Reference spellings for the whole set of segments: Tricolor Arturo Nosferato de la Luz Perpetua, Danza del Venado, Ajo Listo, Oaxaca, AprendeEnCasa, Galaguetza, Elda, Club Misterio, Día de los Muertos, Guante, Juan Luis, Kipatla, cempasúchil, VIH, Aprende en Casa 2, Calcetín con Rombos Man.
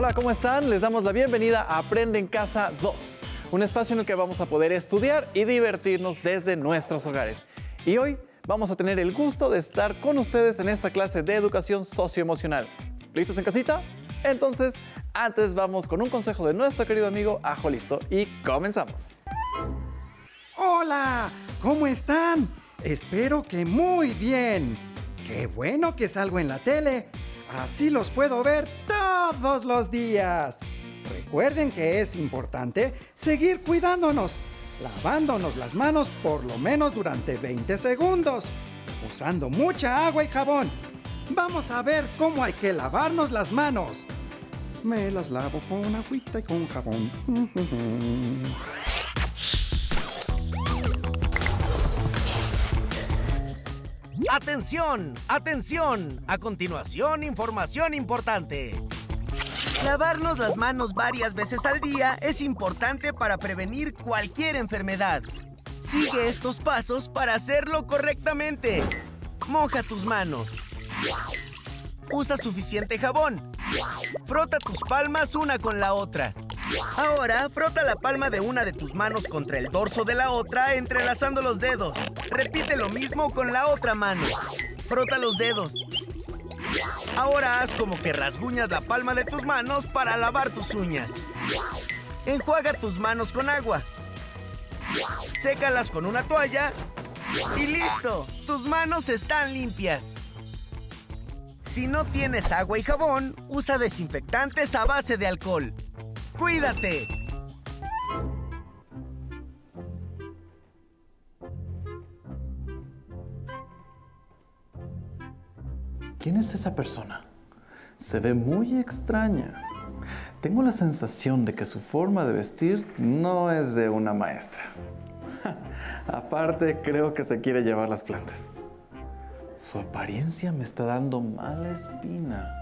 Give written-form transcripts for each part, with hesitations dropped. Hola, ¿cómo están? Les damos la bienvenida a Aprende en Casa 2, un espacio en el que vamos a poder estudiar y divertirnos desde nuestros hogares. Y hoy vamos a tener el gusto de estar con ustedes en esta clase de educación socioemocional. ¿Listos en casita? Entonces, antes vamos con un consejo de nuestro querido amigo Ajo Listo y comenzamos. ¡Hola! ¿Cómo están? Espero que muy bien. ¡Qué bueno que salgo en la tele! Así los puedo ver todos los días. Recuerden que es importante seguir cuidándonos, lavándonos las manos por lo menos durante 20 segundos, usando mucha agua y jabón. Vamos a ver cómo hay que lavarnos las manos. Me las lavo con agüita y con jabón. ¡Atención! ¡Atención! A continuación, información importante. Lavarnos las manos varias veces al día es importante para prevenir cualquier enfermedad. Sigue estos pasos para hacerlo correctamente. Moja tus manos. Usa suficiente jabón. Frota tus palmas una con la otra. Ahora, frota la palma de una de tus manos contra el dorso de la otra, entrelazando los dedos. Repite lo mismo con la otra mano. Frota los dedos. Ahora haz como que rasguñas la palma de tus manos para lavar tus uñas. Enjuaga tus manos con agua. Sécalas con una toalla. ¡Y listo! Tus manos están limpias. Si no tienes agua y jabón, usa desinfectantes a base de alcohol. ¡Cuídate! ¿Quién es esa persona? Se ve muy extraña. Tengo la sensación de que su forma de vestir no es de una maestra. Aparte, creo que se quiere llevar las plantas. Su apariencia me está dando mala espina.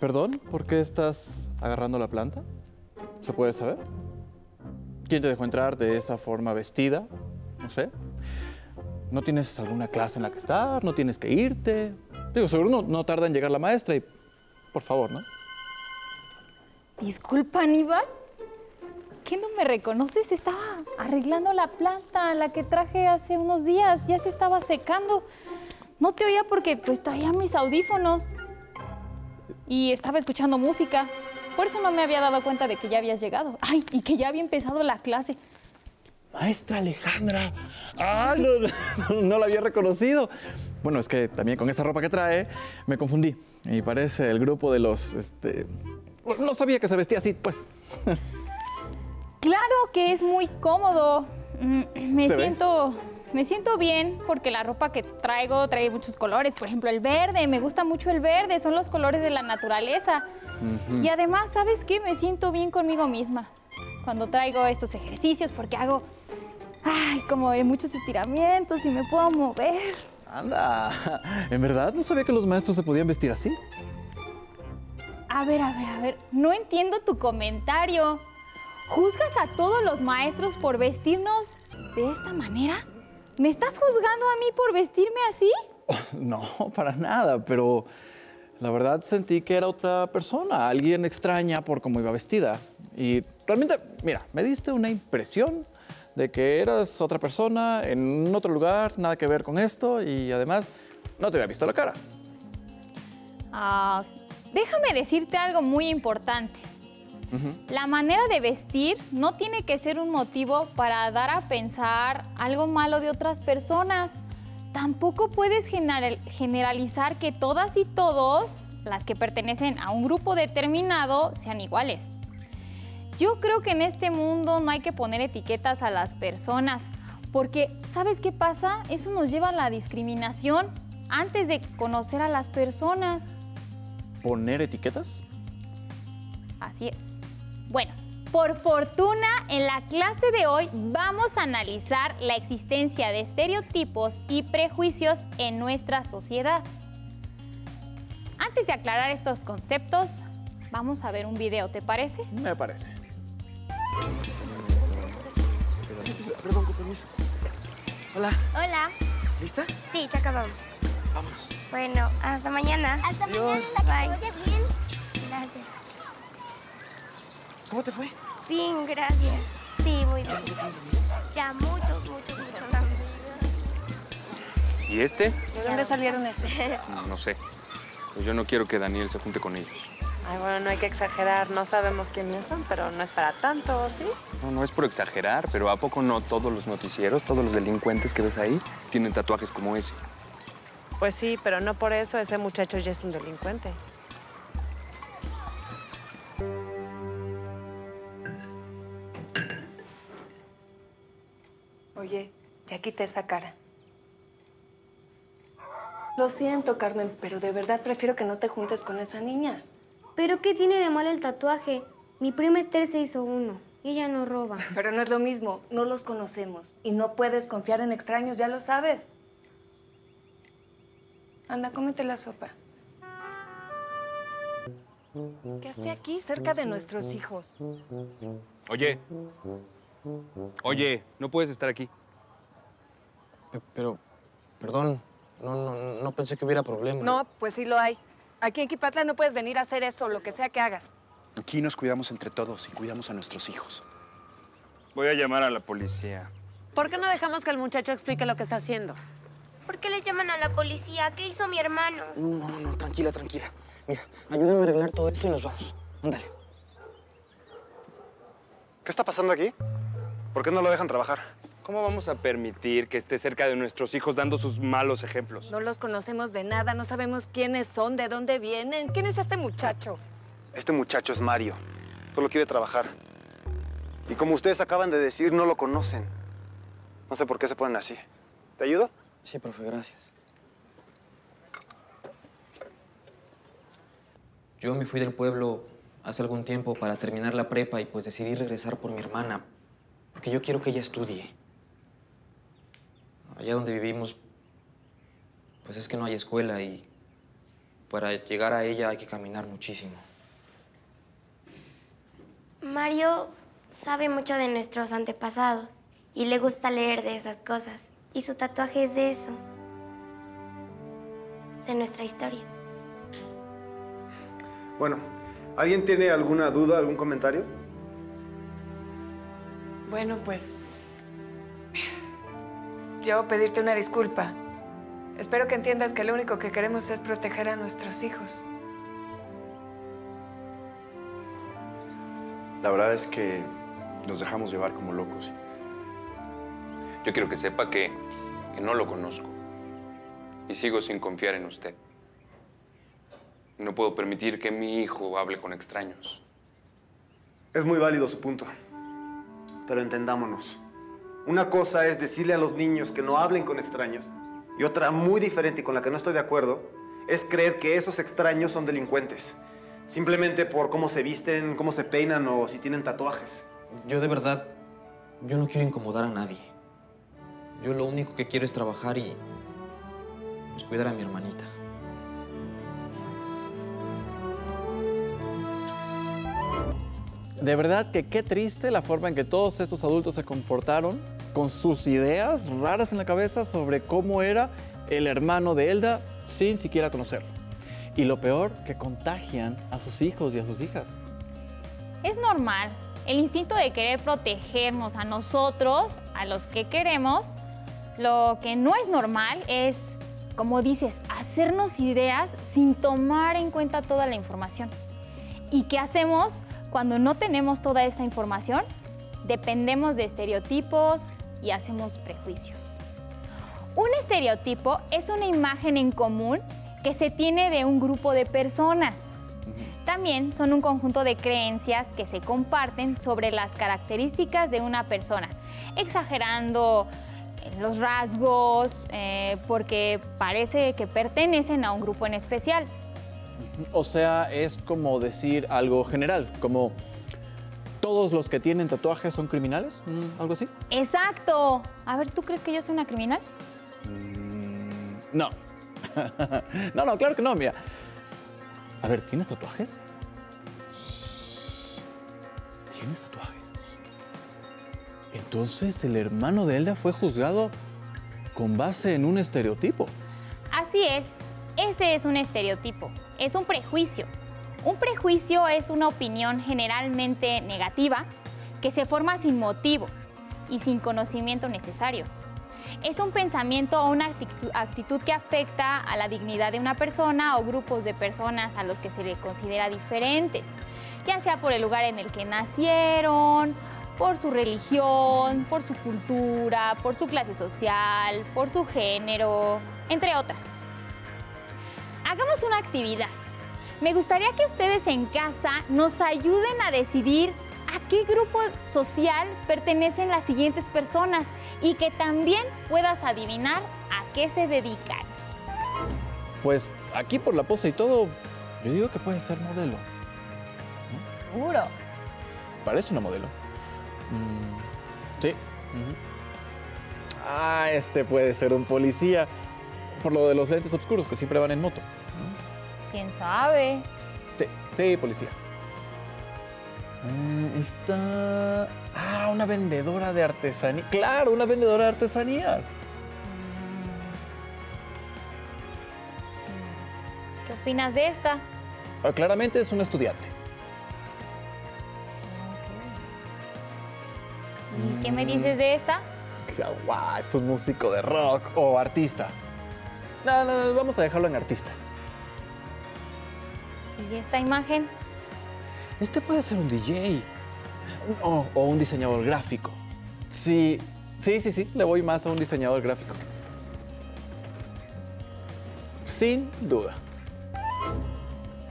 Perdón, ¿por qué estás agarrando la planta? ¿Se puede saber? ¿Quién te dejó entrar de esa forma vestida? No sé. ¿No tienes alguna clase en la que estar? ¿No tienes que irte? Digo, seguro no tarda en llegar la maestra y... Por favor, ¿no? Disculpa, Aníbal. ¿Qué no me reconoces? Estaba arreglando la planta, la que traje hace unos días. Ya se estaba secando. No te oía porque pues traía mis audífonos. Y estaba escuchando música. Por eso no me había dado cuenta de que ya habías llegado. ¡Ay! Y que ya había empezado la clase. ¡Maestra Alejandra! ¡Ah! No la había reconocido. Bueno, es que también con esa ropa que trae me confundí. Y parece el grupo de los... No sabía que se vestía así, pues. Claro que es muy cómodo. Me siento bien porque la ropa que traigo trae muchos colores. Por ejemplo, el verde. Me gusta mucho el verde. Son los colores de la naturaleza. Y además, ¿sabes qué? Me siento bien conmigo misma cuando traigo estos ejercicios porque hago como muchos estiramientos y me puedo mover. Anda, ¿en verdad no sabía que los maestros se podían vestir así? A ver. No entiendo tu comentario. ¿Juzgas a todos los maestros por vestirnos de esta manera? ¿Me estás juzgando a mí por vestirme así? No, para nada, pero la verdad sentí que era otra persona, alguien extraña por cómo iba vestida. Y realmente, mira, me diste una impresión de que eras otra persona en otro lugar, nada que ver con esto, y además no te había visto la cara. Déjame decirte algo muy importante. La manera de vestir no tiene que ser un motivo para dar a pensar algo malo de otras personas. Tampoco puedes generalizar que todas y todos, las que pertenecen a un grupo determinado, sean iguales. Yo creo que en este mundo no hay que poner etiquetas a las personas, porque ¿sabes qué pasa? Eso nos lleva a la discriminación antes de conocer a las personas. ¿Poner etiquetas? Así es. Bueno, por fortuna, en la clase de hoy vamos a analizar la existencia de estereotipos y prejuicios en nuestra sociedad. Antes de aclarar estos conceptos, vamos a ver un video, ¿te parece? Me parece. Perdón, con permiso. Hola. Hola. ¿Lista? Sí, ya acabamos. Vámonos. Bueno, hasta mañana. Hasta mañana. Bye. Bien. Gracias. ¿Cómo te fue? Bien, gracias. Sí, muy bien. Ya muchos amigos. ¿Y este? ¿De dónde salieron esos? No sé. Pues yo no quiero que Daniel se junte con ellos. Ay, bueno, no hay que exagerar. No sabemos quiénes son, pero no es para tanto, ¿sí? No, no es por exagerar, pero ¿a poco no todos los noticieros, todos los delincuentes que ves ahí, tienen tatuajes como ese? Pues sí, pero no por eso ese muchacho ya es un delincuente. Oye, ya quité esa cara. Lo siento, Carmen, pero de verdad prefiero que no te juntes con esa niña. ¿Pero qué tiene de malo el tatuaje? Mi prima Esther se hizo uno y ella no roba. Pero no es lo mismo. No los conocemos y no puedes confiar en extraños, ya lo sabes. Anda, cómete la sopa. ¿Qué hace aquí cerca de nuestros hijos? Oye. Oye, no puedes estar aquí. Pero, perdón, no pensé que hubiera problema. No, pues sí lo hay. Aquí en Kipatla no puedes venir a hacer eso, lo que sea que hagas. Aquí nos cuidamos entre todos y cuidamos a nuestros hijos. Voy a llamar a la policía. ¿Por qué no dejamos que el muchacho explique lo que está haciendo? ¿Por qué le llaman a la policía? ¿Qué hizo mi hermano? No, tranquila, tranquila. Mira, ayúdame a arreglar todo esto y nos vamos. Ándale. ¿Qué está pasando aquí? ¿Por qué no lo dejan trabajar? ¿Cómo vamos a permitir que esté cerca de nuestros hijos dando sus malos ejemplos? No los conocemos de nada, no sabemos quiénes son, de dónde vienen. ¿Quién es este muchacho? Este muchacho es Mario. Solo quiere trabajar. Y como ustedes acaban de decir, no lo conocen. No sé por qué se ponen así. ¿Te ayudo? Sí, profe, gracias. Yo me fui del pueblo hace algún tiempo para terminar la prepa y pues decidí regresar por mi hermana, porque yo quiero que ella estudie. Allá donde vivimos, pues es que no hay escuela y para llegar a ella hay que caminar muchísimo. Mario sabe mucho de nuestros antepasados y le gusta leer de esas cosas. Y su tatuaje es de eso, de nuestra historia. Bueno, ¿alguien tiene alguna duda, algún comentario? Bueno, pues... yo pedirte una disculpa. Espero que entiendas que lo único que queremos es proteger a nuestros hijos. La verdad es que nos dejamos llevar como locos. Yo quiero que sepa que no lo conozco y sigo sin confiar en usted. No puedo permitir que mi hijo hable con extraños. Es muy válido su punto, pero entendámonos. Una cosa es decirle a los niños que no hablen con extraños y otra muy diferente y con la que no estoy de acuerdo es creer que esos extraños son delincuentes, simplemente por cómo se visten, cómo se peinan o si tienen tatuajes. Yo de verdad, yo no quiero incomodar a nadie. Yo lo único que quiero es trabajar y pues, cuidar a mi hermanita. De verdad que qué triste la forma en que todos estos adultos se comportaron con sus ideas raras en la cabeza sobre cómo era el hermano de Elda sin siquiera conocerlo. Y lo peor, que contagian a sus hijos y a sus hijas. Es normal. El instinto de querer protegernos a nosotros, a los que queremos. Lo que no es normal es, como dices, hacernos ideas sin tomar en cuenta toda la información. ¿Y qué hacemos cuando no tenemos toda esa información? Dependemos de estereotipos y hacemos prejuicios. Un estereotipo es una imagen en común que se tiene de un grupo de personas. También son un conjunto de creencias que se comparten sobre las características de una persona, exagerando los rasgos porque parece que pertenecen a un grupo en especial. O sea, es como decir algo general, como todos los que tienen tatuajes son criminales, algo así. ¡Exacto! A ver, ¿tú crees que yo soy una criminal? No. No, claro que no, mira. A ver, ¿tienes tatuajes? ¿Tienes tatuajes? Entonces, el hermano de Elda fue juzgado con base en un estereotipo. Así es, ese es un estereotipo, es un prejuicio. Un prejuicio es una opinión generalmente negativa que se forma sin motivo y sin conocimiento necesario. Es un pensamiento o una actitud que afecta a la dignidad de una persona o grupos de personas a los que se les considera diferentes, ya sea por el lugar en el que nacieron, por su religión, por su cultura, por su clase social, por su género, entre otras. Hagamos una actividad. Me gustaría que ustedes en casa nos ayuden a decidir a qué grupo social pertenecen las siguientes personas y que también puedas adivinar a qué se dedican. Pues aquí por la pose y todo, yo digo que puede ser modelo. ¿No? Seguro. Parece una modelo. Sí. Ah, este puede ser un policía. Por lo de los lentes oscuros que siempre van en moto. ¿Quién sabe? Sí, policía. Está... Ah, una vendedora de artesanías. ¡Claro, una vendedora de artesanías! ¿Qué opinas de esta? Ah, claramente es un estudiante. Okay. ¿Y qué me dices de esta? Guau, es un músico de rock o artista. No, no, no, vamos a dejarlo en artista. ¿Y esta imagen? Este puede ser un DJ o un diseñador gráfico. Sí, le voy más a un diseñador gráfico. Sin duda.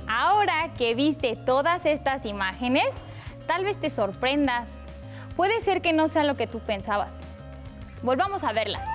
Ahora que viste todas estas imágenes, tal vez te sorprendas. Puede ser que no sea lo que tú pensabas. Volvamos a verlas.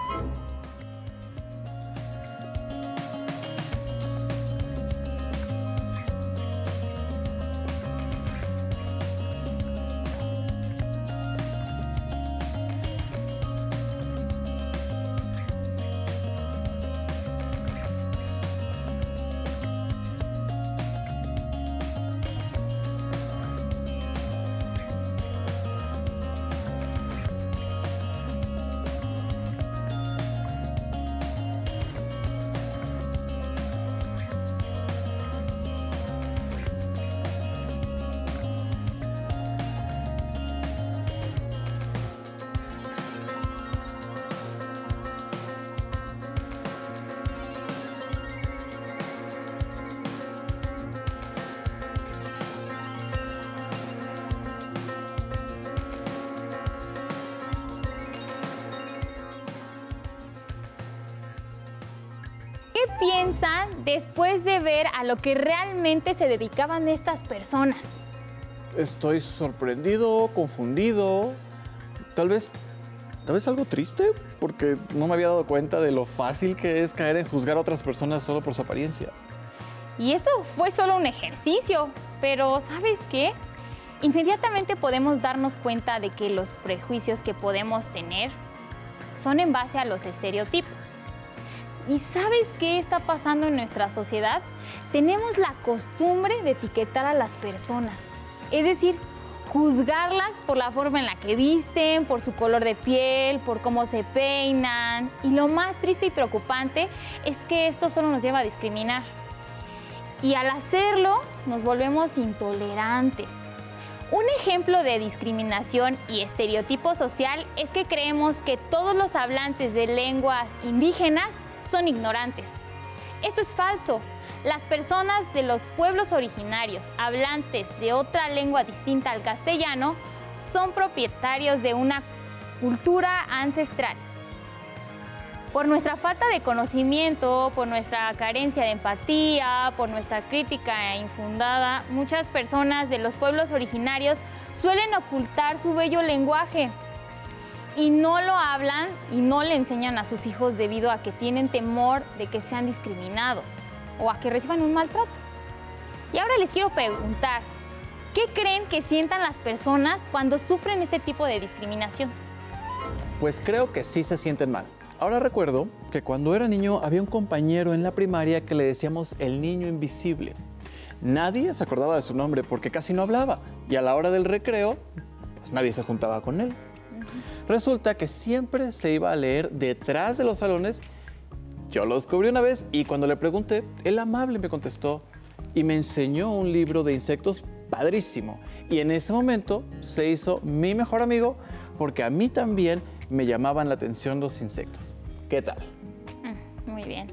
Piensan después de ver a lo que realmente se dedicaban estas personas. Estoy sorprendido, confundido, tal vez algo triste, porque no me había dado cuenta de lo fácil que es caer en juzgar a otras personas solo por su apariencia. Y esto fue solo un ejercicio, pero ¿sabes qué? Inmediatamente podemos darnos cuenta de que los prejuicios que podemos tener son en base a los estereotipos. ¿Y sabes qué está pasando en nuestra sociedad? Tenemos la costumbre de etiquetar a las personas. Es decir, juzgarlas por la forma en la que visten, por su color de piel, por cómo se peinan. Y lo más triste y preocupante es que esto solo nos lleva a discriminar. Y al hacerlo, nos volvemos intolerantes. Un ejemplo de discriminación y estereotipo social es que creemos que todos los hablantes de lenguas indígenas son ignorantes. Esto es falso. Las personas de los pueblos originarios, hablantes de otra lengua distinta al castellano, son propietarios de una cultura ancestral. Por nuestra falta de conocimiento, por nuestra carencia de empatía, por nuestra crítica infundada, muchas personas de los pueblos originarios suelen ocultar su bello lenguaje. Y no lo hablan y no le enseñan a sus hijos debido a que tienen temor de que sean discriminados o a que reciban un maltrato. Y ahora les quiero preguntar, ¿qué creen que sientan las personas cuando sufren este tipo de discriminación? Pues creo que sí se sienten mal. Ahora recuerdo que cuando era niño había un compañero en la primaria que le decíamos el niño invisible. Nadie se acordaba de su nombre porque casi no hablaba y a la hora del recreo, pues nadie se juntaba con él. Resulta que siempre se iba a leer detrás de los salones. Yo lo descubrí una vez y cuando le pregunté, el amable me contestó y me enseñó un libro de insectos padrísimo. Y en ese momento se hizo mi mejor amigo porque a mí también me llamaban la atención los insectos. ¿Qué tal? Muy bien.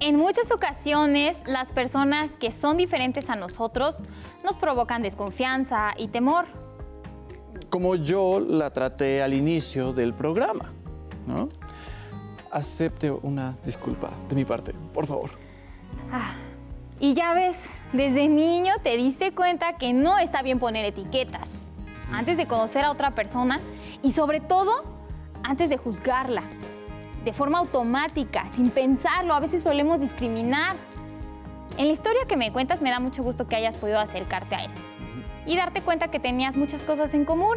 En muchas ocasiones, las personas que son diferentes a nosotros nos provocan desconfianza y temor. Como yo la traté al inicio del programa, ¿no? Acepte una disculpa de mi parte, por favor. Ah, y ya ves, desde niño te diste cuenta que no está bien poner etiquetas antes de conocer a otra persona y sobre todo antes de juzgarla. De forma automática, sin pensarlo, a veces solemos discriminar. En la historia que me cuentas me da mucho gusto que hayas podido acercarte a él y darte cuenta que tenías muchas cosas en común.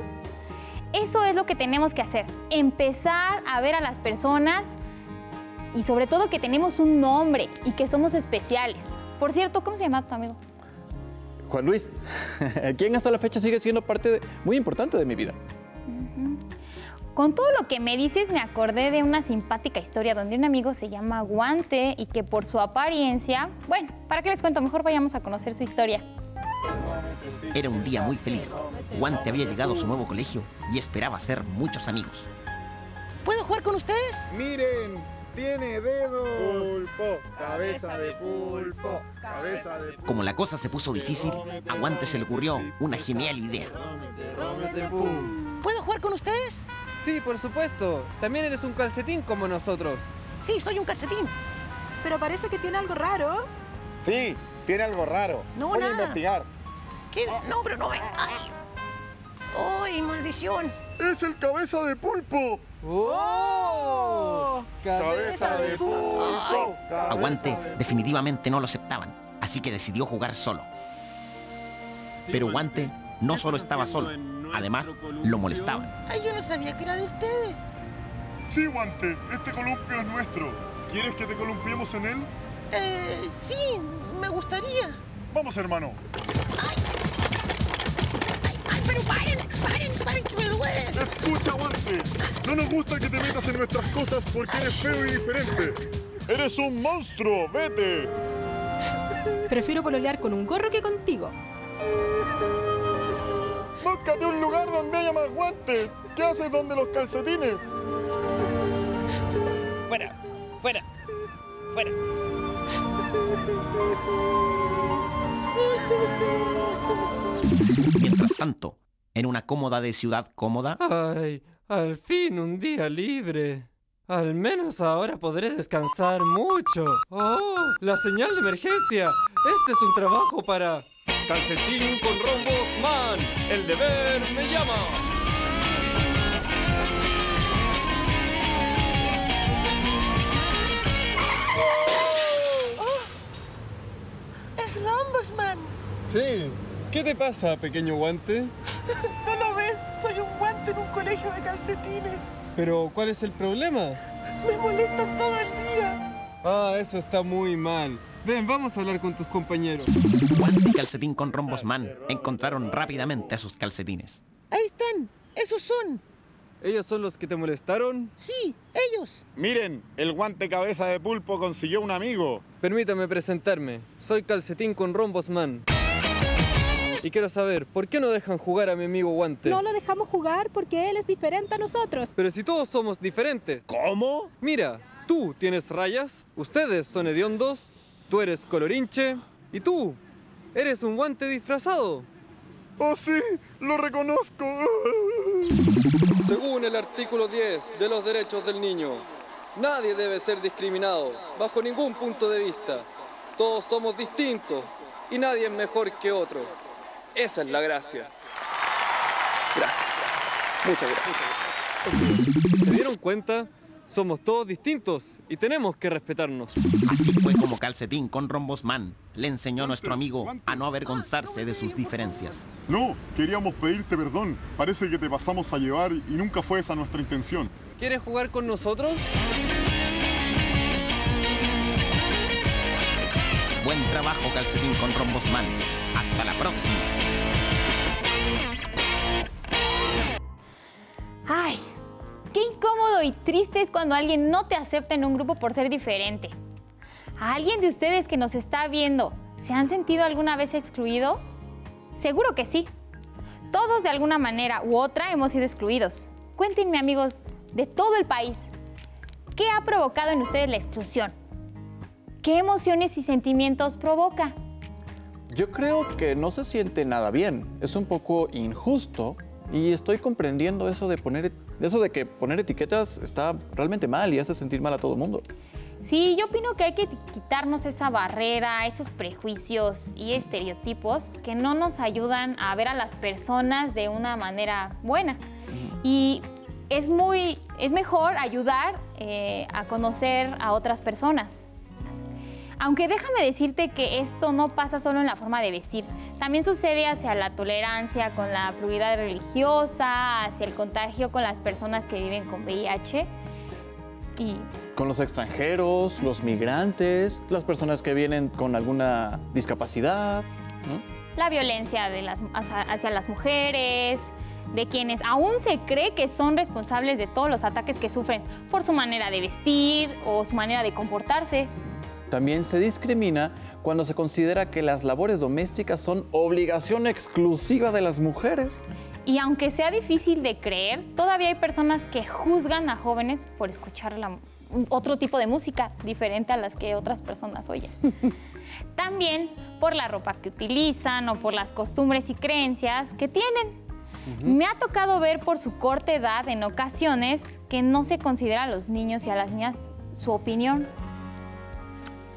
Eso es lo que tenemos que hacer, empezar a ver a las personas y sobre todo que tenemos un nombre y que somos especiales. Por cierto, ¿cómo se llama tu amigo? Juan Luis, quien hasta la fecha sigue siendo parte muy importante de mi vida. Con todo lo que me dices, me acordé de una simpática historia donde un amigo se llama Guante y que por su apariencia... Bueno, ¿para qué les cuento? Mejor vayamos a conocer su historia. Era un día muy feliz. Guante había llegado a su nuevo colegio y esperaba hacer muchos amigos. ¿Puedo jugar con ustedes? Miren, tiene dedos. Pulpo, cabeza de pulpo, cabeza de pulpo. Como la cosa se puso difícil, a Guante se le ocurrió una genial idea. ¿Puedo jugar con ustedes? Sí, por supuesto. También eres un calcetín como nosotros. Sí, soy un calcetín. Pero parece que tiene algo raro. Sí, tiene algo raro. No, voy a investigar. ¿Qué? No, pero no. ¡Ay! ¡Ay, maldición! ¡Es el cabeza de pulpo! ¡Oh! ¡Cabeza de pulpo! Aguante, definitivamente no lo aceptaban, así que decidió jugar solo. Pero Guante no solo estaba solo. Además, lo molestaban. Ay, yo no sabía que era de ustedes. Sí, Guante, este columpio es nuestro. ¿Quieres que te columpiemos en él? Sí, me gustaría. Vamos, hermano. Ay, ay, pero paren, paren, paren que me duele. Escucha, Guante, no nos gusta que te metas en nuestras cosas porque eres feo y diferente. Eres un monstruo, vete. Prefiero pololear con un gorro que contigo. ¡Búscate un lugar donde haya más guantes! ¿Qué haces donde los calcetines? ¡Fuera! ¡Fuera! ¡Fuera! Mientras tanto, en una cómoda de ciudad cómoda... ¡Ay! ¡Al fin un día libre! Al menos ahora podré descansar mucho. ¡Oh! ¡La señal de emergencia! Este es un trabajo para... Calcetín con Rombos Man, el deber me llama. Oh, es Rombos Man. Sí. ¿Qué te pasa, pequeño guante? ¿No lo ves? Soy un guante en un colegio de calcetines. Pero, ¿cuál es el problema? Me molestan todo el día. Ah, eso está muy mal. Ven, vamos a hablar con tus compañeros. Guante y Calcetín con Rombos Man encontraron rápidamente a sus calcetines. Ahí están, esos son. ¿Ellos son los que te molestaron? Sí, ellos. Miren, el guante cabeza de pulpo consiguió un amigo. Permítame presentarme, soy Calcetín con Rombos Man. Y quiero saber, ¿por qué no dejan jugar a mi amigo Guante? No lo dejamos jugar porque él es diferente a nosotros. Pero si todos somos diferentes. ¿Cómo? Mira, tú tienes rayas, ustedes son hediondos. Tú eres colorinche y tú eres un guante disfrazado. ¡Oh, sí! ¡Lo reconozco! Según el artículo 10 de los derechos del niño, nadie debe ser discriminado bajo ningún punto de vista. Todos somos distintos y nadie es mejor que otro. Esa es la gracia. Gracias. Muchas gracias. ¿Se dieron cuenta? Somos todos distintos y tenemos que respetarnos. Así fue como Calcetín con Rombos Man le enseñó a nuestro amigo a no avergonzarse de sus diferencias. No, queríamos pedirte perdón. Parece que te pasamos a llevar y nunca fue esa nuestra intención. ¿Quieres jugar con nosotros? Buen trabajo, Calcetín con Rombos Man. Hasta la próxima. Ay, qué incómodo y triste es cuando alguien no te acepta en un grupo por ser diferente. ¿A alguien de ustedes que nos está viendo, se han sentido alguna vez excluidos? Seguro que sí. Todos de alguna manera u otra hemos sido excluidos. Cuéntenme, amigos de todo el país, ¿qué ha provocado en ustedes la exclusión? ¿Qué emociones y sentimientos provoca? Yo creo que no se siente nada bien. Es un poco injusto y estoy comprendiendo eso de que poner etiquetas está realmente mal y hace sentir mal a todo el mundo. Sí, yo opino que hay que quitarnos esa barrera, esos prejuicios y estereotipos que no nos ayudan a ver a las personas de una manera buena. Y es mejor ayudar a conocer a otras personas. Aunque déjame decirte que esto no pasa solo en la forma de vestir. También sucede hacia la tolerancia con la pluralidad religiosa, hacia el contagio con las personas que viven con VIH. Y con los extranjeros, los migrantes, las personas que vienen con alguna discapacidad, ¿no? La violencia hacia las mujeres, de quienes aún se cree que son responsables de todos los ataques que sufren por su manera de vestir o su manera de comportarse. También se discrimina cuando se considera que las labores domésticas son obligación exclusiva de las mujeres. Y aunque sea difícil de creer, todavía hay personas que juzgan a jóvenes por escuchar otro tipo de música diferente a las que otras personas oyen. También por la ropa que utilizan o por las costumbres y creencias que tienen. Me ha tocado ver por su corta edad en ocasiones que no se considera a los niños y a las niñas su opinión.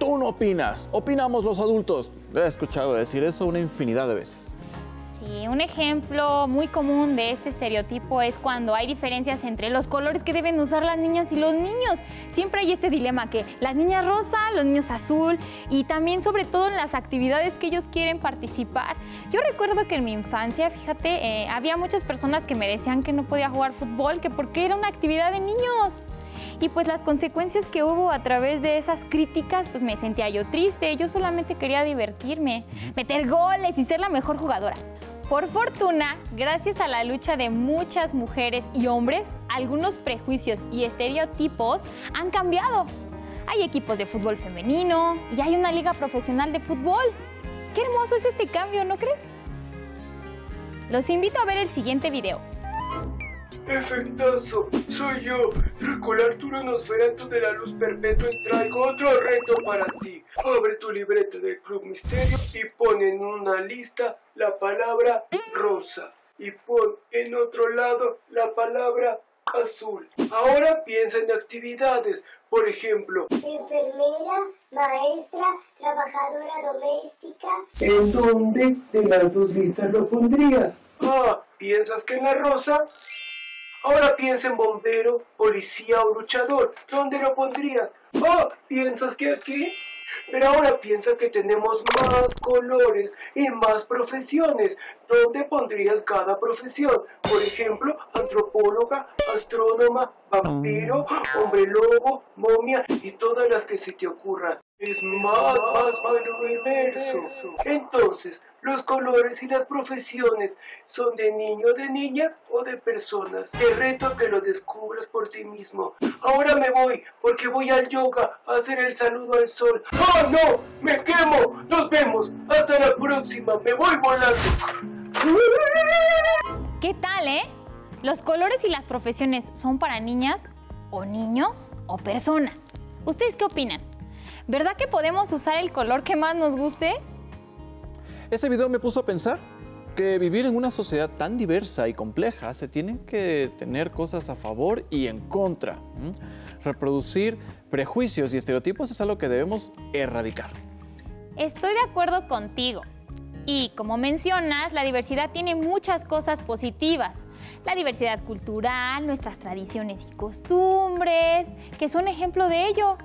Tú no opinas, opinamos los adultos. He escuchado decir eso una infinidad de veces. Sí, un ejemplo muy común de este estereotipo es cuando hay diferencias entre los colores que deben usar las niñas y los niños. Siempre hay este dilema que las niñas rosa, los niños azul y también sobre todo en las actividades que ellos quieren participar. Yo recuerdo que en mi infancia, fíjate, había muchas personas que me decían que no podía jugar fútbol, que porque era una actividad de niños. Y pues las consecuencias que hubo a través de esas críticas, pues me sentía yo triste. Yo solamente quería divertirme, meter goles y ser la mejor jugadora. Por fortuna, gracias a la lucha de muchas mujeres y hombres, algunos prejuicios y estereotipos han cambiado. Hay equipos de fútbol femenino y hay una liga profesional de fútbol. ¡Qué hermoso es este cambio!, ¿no crees? Los invito a ver el siguiente video. Efectazo, soy yo, Tricolor Arturo Nosferato de la Luz Perpetua, y traigo otro reto para ti. Abre tu libreta del Club Misterio y pon en una lista la palabra rosa y pon en otro lado la palabra azul. Ahora piensa en actividades, por ejemplo, enfermera, maestra, trabajadora doméstica. ¿En dónde de las dos listas lo pondrías? Ah, ¿piensas que en la rosa? Ahora piensa en bombero, policía o luchador. ¿Dónde lo pondrías? ¡Oh! ¿Piensas que aquí? Pero ahora piensa que tenemos más colores y más profesiones. ¿Dónde pondrías cada profesión? Por ejemplo, antropóloga, astrónoma, vampiro, hombre lobo, momia y todas las que se te ocurran. Es más del universo. Entonces, los colores y las profesiones, ¿son de niño, de niña o de personas? Te reto a que lo descubras por ti mismo. Ahora me voy, porque voy al yoga a hacer el saludo al sol. ¡Oh, no! ¡Me quemo! ¡Nos vemos! ¡Hasta la próxima! ¡Me voy volando! ¿Qué tal, ¿Los colores y las profesiones son para niñas o niños o personas? ¿Ustedes qué opinan? ¿Verdad que podemos usar el color que más nos guste? Ese video me puso a pensar que vivir en una sociedad tan diversa y compleja se tienen que tener cosas a favor y en contra. Reproducir prejuicios y estereotipos es algo que debemos erradicar. Estoy de acuerdo contigo. Y como mencionas, la diversidad tiene muchas cosas positivas. La diversidad cultural, nuestras tradiciones y costumbres, que son ejemplo de ello.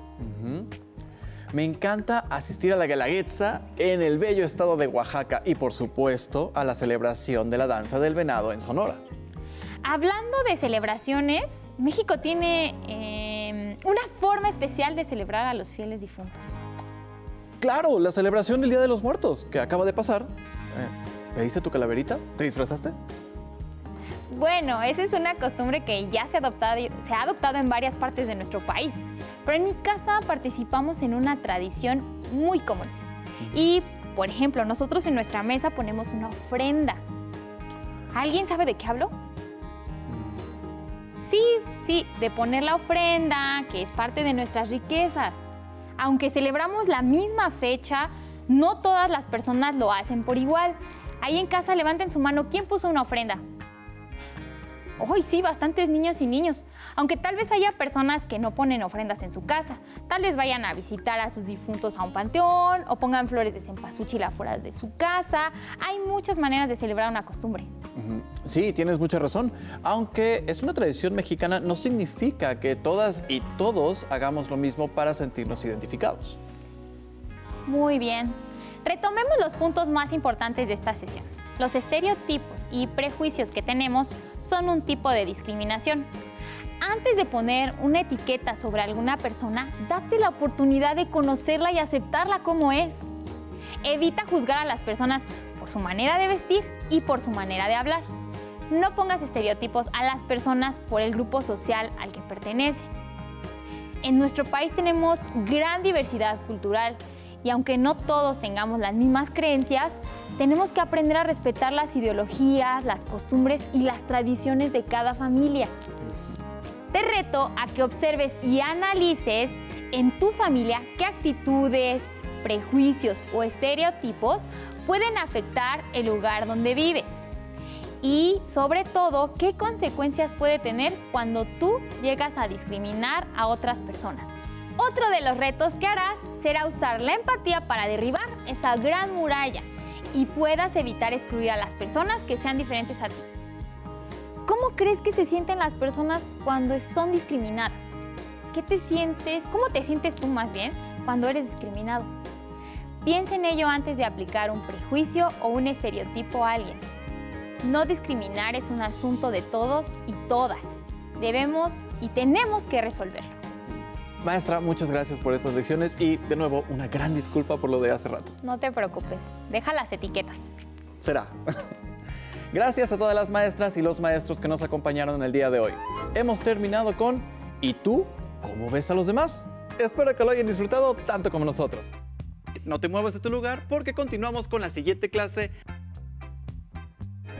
Me encanta asistir a la Galaguetza en el bello estado de Oaxaca y, por supuesto, a la celebración de la Danza del Venado en Sonora. Hablando de celebraciones, México tiene una forma especial de celebrar a los fieles difuntos. ¡Claro! La celebración del Día de los Muertos, que acaba de pasar. ¿Pediste tu calaverita? ¿Te disfrazaste? Bueno, esa es una costumbre que ya se ha adoptado en varias partes de nuestro país. Pero en mi casa participamos en una tradición muy común. Y, por ejemplo, nosotros en nuestra mesa ponemos una ofrenda. ¿Alguien sabe de qué hablo? Sí, de poner la ofrenda, que es parte de nuestras riquezas. Aunque celebramos la misma fecha, no todas las personas lo hacen por igual. Ahí en casa levanten su mano, ¿quién puso una ofrenda? ¡Ay, sí! Bastantes niñas y niños. Aunque tal vez haya personas que no ponen ofrendas en su casa. Tal vez vayan a visitar a sus difuntos a un panteón o pongan flores de cempasúchil afuera de su casa. Hay muchas maneras de celebrar una costumbre. Sí, tienes mucha razón. Aunque es una tradición mexicana, no significa que todas y todos hagamos lo mismo para sentirnos identificados. Muy bien. Retomemos los puntos más importantes de esta sesión. Los estereotipos y prejuicios que tenemos son un tipo de discriminación. Antes de poner una etiqueta sobre alguna persona, date la oportunidad de conocerla y aceptarla como es. Evita juzgar a las personas por su manera de vestir y por su manera de hablar. No pongas estereotipos a las personas por el grupo social al que pertenecen. En nuestro país tenemos gran diversidad cultural y aunque no todos tengamos las mismas creencias, tenemos que aprender a respetar las ideologías, las costumbres y las tradiciones de cada familia. Te reto a que observes y analices en tu familia qué actitudes, prejuicios o estereotipos pueden afectar el lugar donde vives. Y, sobre todo, qué consecuencias puede tener cuando tú llegas a discriminar a otras personas. Otro de los retos que harás será usar la empatía para derribar esa gran muralla y puedas evitar excluir a las personas que sean diferentes a ti. ¿Cómo crees que se sienten las personas cuando son discriminadas? ¿Qué te sientes? ¿Cómo te sientes tú, más bien, cuando eres discriminado? Piensa en ello antes de aplicar un prejuicio o un estereotipo a alguien. No discriminar es un asunto de todos y todas. Debemos y tenemos que resolverlo. Maestra, muchas gracias por estas lecciones y, de nuevo, una gran disculpa por lo de hace rato. No te preocupes, deja las etiquetas. Será. Gracias a todas las maestras y los maestros que nos acompañaron en el día de hoy. Hemos terminado con ¿y tú cómo ves a los demás? Espero que lo hayan disfrutado tanto como nosotros. No te muevas de tu lugar porque continuamos con la siguiente clase.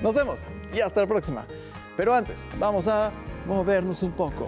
Nos vemos y hasta la próxima. Pero antes, vamos a movernos un poco.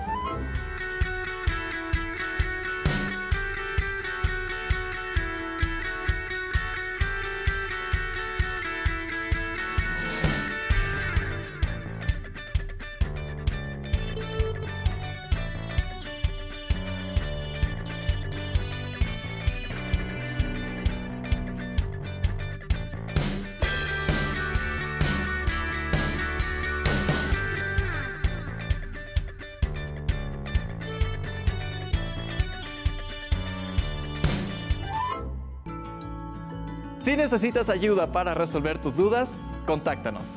Si necesitas ayuda para resolver tus dudas, contáctanos.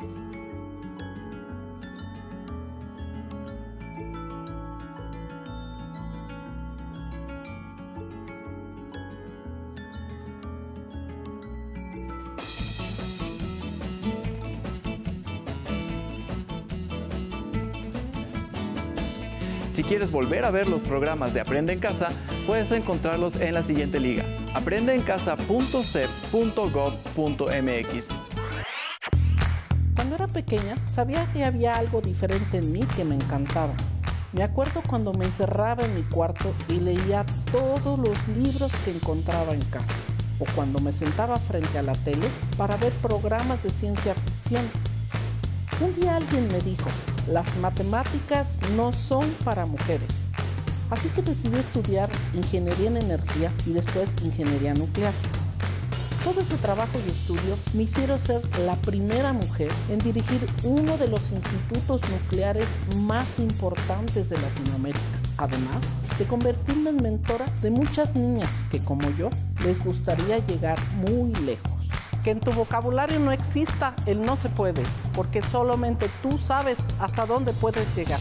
Si quieres volver a ver los programas de Aprende en Casa, puedes encontrarlos en la siguiente liga: aprendeencasa.sep.gov.mx. Cuando era pequeña, sabía que había algo diferente en mí que me encantaba. Me acuerdo cuando me encerraba en mi cuarto y leía todos los libros que encontraba en casa, o cuando me sentaba frente a la tele para ver programas de ciencia ficción. Un día alguien me dijo: las matemáticas no son para mujeres. Así que decidí estudiar ingeniería en energía y después ingeniería nuclear. Todo ese trabajo y estudio me hicieron ser la primera mujer en dirigir uno de los institutos nucleares más importantes de Latinoamérica. Además de convertirme en mentora de muchas niñas que, como yo, les gustaría llegar muy lejos. Que en tu vocabulario no exista el no se puede, porque solamente tú sabes hasta dónde puedes llegar.